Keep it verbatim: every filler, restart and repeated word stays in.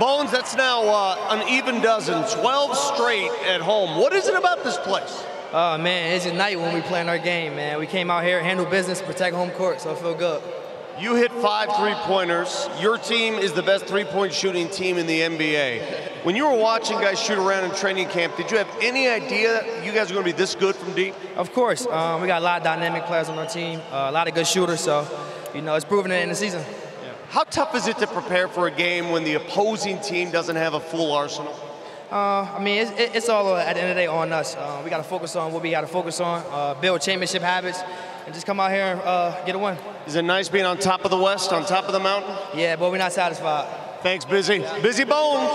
Bones, that's now uh, an even dozen, twelve straight at home. What is it about this place? Oh, man, it's a night when we playing our game, man. We came out here, handle business, protect home court, so I feel good. You hit five three-pointers. Your team is the best three-point shooting team in the N B A. When you were watching guys shoot around in training camp, did you have any idea you guys were going to be this good from deep? Of course. Um, we got a lot of dynamic players on our team, uh, a lot of good shooters, so, you know, it's proven it in the season. Yeah. How tough is it to prepare for a game when the opposing team doesn't have a full arsenal? Uh, I mean, it's, it's all, uh, at the end of the day, on us. Uh, we got to focus on what we got to focus on, uh, build championship habits, and just come out here and uh, get a win. Is it nice being on top of the West, on top of the mountain? Yeah, but we're not satisfied. Thanks, Busy. Busy Bones.